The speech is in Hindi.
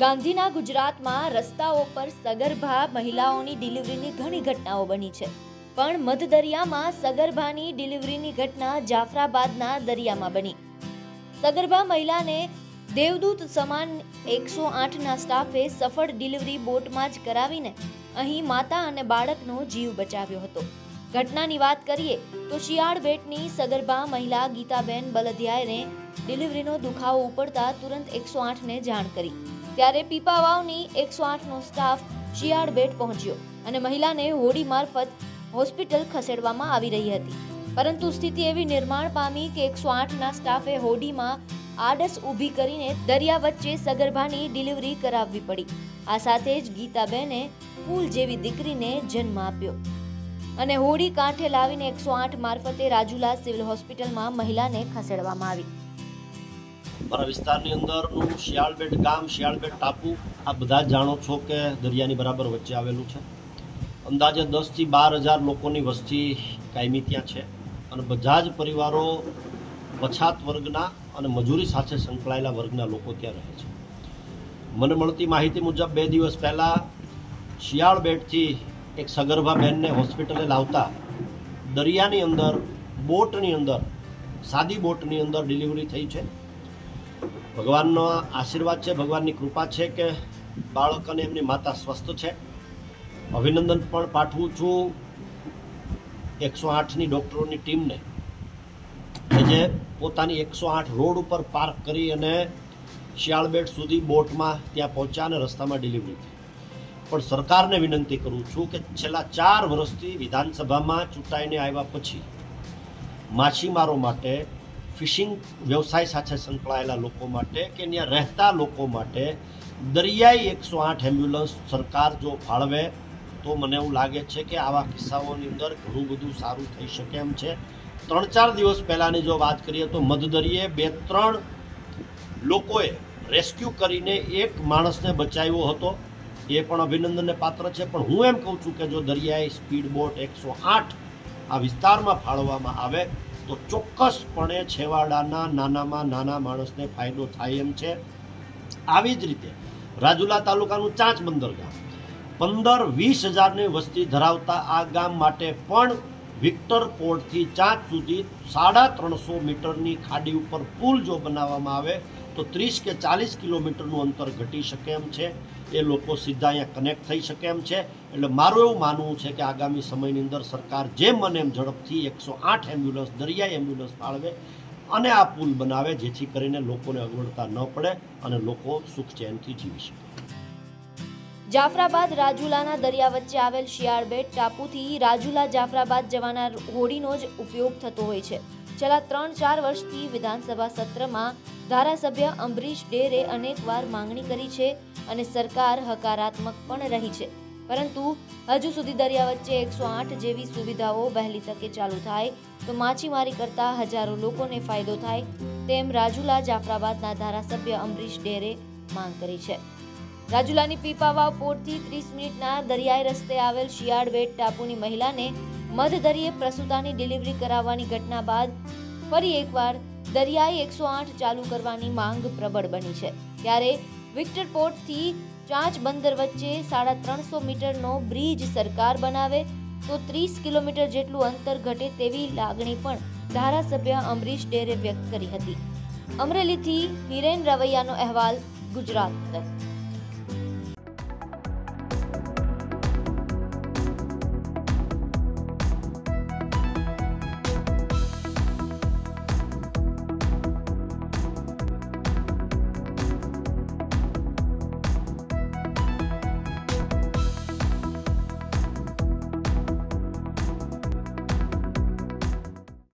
ગાંધીના ગુજરાતમાં રસ્તાઓ પર સગર્ભા મહિલાઓની ડિલિવરીની ઘણી ઘટનાઓ બની છે, પણ મધદરિયામાં સગર્ભાની ડિલિવરીની ઘટના જાફરાબાદના દરિયામાં બની। સગર્ભા મહિલાને દેવદૂત સમાન 108ના સ્ટાફે સફળ ડિલિવરી બોટમાં જ કરાવીને અહીં માતા અને બાળકનો જીવ બચાવ્યો હતો। ઘટનાની વાત કરીએ તો શિયાળબેડની સગર્ભા મહિલા ગીતાબેન બલધિયાએ ડિલિવરીનો દુખાવો ઉપડતા તુરંત 108ને જાણ કરી, ત્યારે પીપાવાવની 108નો સ્ટાફ શિયાળબેડ પહોંચ્યો અને મહિલાને હોડી મારફત હોસ્પિટલ ખસેડવામાં આવી રહી હતી, પરંતુ સ્થિતિ એવી નિર્માણ પામી કે 108ના સ્ટાફે હોડીમાં आडस उभी करीने दरिया वच्चे सगर्भानी डिलिवरी करावी पड़ी। आ साथे ज गीताबेने फूल जेवी दीकरीने जन्म आप्यो अने होडी कांठे लावीने 108 मार्फते राजुला सिविल होस्पिटल में महिला ने खसेडवामां आवी। मारा विस्तारनी अंदरनुं शियाळबेड गाम, शियाळबेड टापू आ बधा जाणो छो के दरियानी बराबर वच्चे आवेलुं छे। अंदाजे 10 થી 12 હજાર लोकोनी वस्ती कायमी त्यां छे अने बजाज परिवारों पछात वर्गना और मजूरी साथ संकळायेला वर्गना लोको त्यां रहे छे। मने मळती माहिती मुजब 2 दिवस पहला शियाळबेडथी एक सगर्भा बहनने हॉस्पिटले लावता दरियानी अंदर बोटनी अंदर सादी बोटनी अंदर डिलिवरी थई छे। भगवाननो आशीर्वाद छे, भगवाननी कृपा छे के बाळक अने एमनी माता स्वस्थ छे। अभिनंदन पण पाठवुं छुं 108 नी डॉक्टरोनी टीमने जे पोतानी 108 रोड पर पार्क करी अने शियाळबेड सुधी बोट में त्यां पहुंच्या अने रस्ता में डिलिवरी थी। पण सरकारने विनंती करूँ छूं के छेल्ला 4 वर्षथी विधानसभा में चूंटाईने आव्या पछी माछीमारों माटे, फिशिंग व्यवसाय साथे संकळायेला लोको माटे के त्यां रहेता लोको माटे दरियाई 108 एम्ब्युलन्स सरकार जो फाळवे तो मने एवुं लागे छे के आवा किस्साओनी अंदर घणुं बधुं सारुं थई शके एम छे। 3-4 दिवस पहलानी जो बात करिए तो मधदरिये 2-3 लोकोए रेस्क्यू करीने एक माणस ने बचाव्यो हतो, ये पण अभिनंदनने पात्र छे। पण हूँ एम कहूँ छूं के जो दरियाई स्पीड बोट 108 आ विस्तारमां फाळवामां आवे तो चोक्कसपणे छेवाडाना नानामां नाना माणसने फायदो थाय एम छे। आवी ज रीते राजुला तालुकानुं चांच बंदर गाम 15-20 હજારની वस्ती धरावता आ गाम माटे पण विक्टर पोर्ट थी चाँच सुधी 350 मीटरनी खाड़ी पर पुल जो बनावामां आवे तो 30 કે 40 કિલોમીટરનું अंतर घटी शके एम छे। ए लोको सीधा अहींया कनेक्ट थई शके एम छे। एटले मारुं एवुं मानवुं छे के आगामी समयनी अंदर सरकार जेम मने एम झड़पथी 108 एम्ब्युलन्स दरियाई एम्ब्युलन्स फाळवे अने आ पुल बनावे जेथी करीने लोकोने अगवडता न पड़े अने लोको सुख चैनथी जीवी शके। जाफराबाद राजुलाना दरिया वच्चे आवेल शियाळबेड टापूथी राजुला जाफराबाद जवाना होडीनो ज उपयोग थतो होय छे। छेल्ला 3-4 વર્ષથી विधानसभा सत्रमां धारासभ्य अमरीश डेरे अनेकवार मांगणी करी छे अने सरकार हकारात्मक पण रही छे, परंतु हजू सुधी दरिया वच्चे 108 जेवी सुविधाओ वहेली तके चालू थाय तो माछीमारी करता हजारों लोकोने फायदो थाय तेम राजुला जाफराबादना धारासभ्य अमरीश डेरे मांग करी छे। राजुलानी पीपावाव पोर्टथी 30 मिनिटना दरियाई रस्ते आवेल शियाळबेड टापूनी महिलाने मधदरिये प्रसूतानी डिलिवरी कराववानी घटना बाद फरी एकवार दरियाई 108 चालू करवानी मांग प्रबळ बनी छे। त्यारे विक्टर पोर्टथी चांच बंदर वच्चे 350 મીટરનો ब्रिज सरकार बनावे तो 30 કિલોમીટર જેટલું અંતર ઘટે તેવી લાગણી પણ ધારાસભ્ય અમરીશ ડેરે વ્યક્ત કરી હતી। અમરેલીથી हिरेन रवैयाનો અહેવાલ, ગુજરાત તરફ।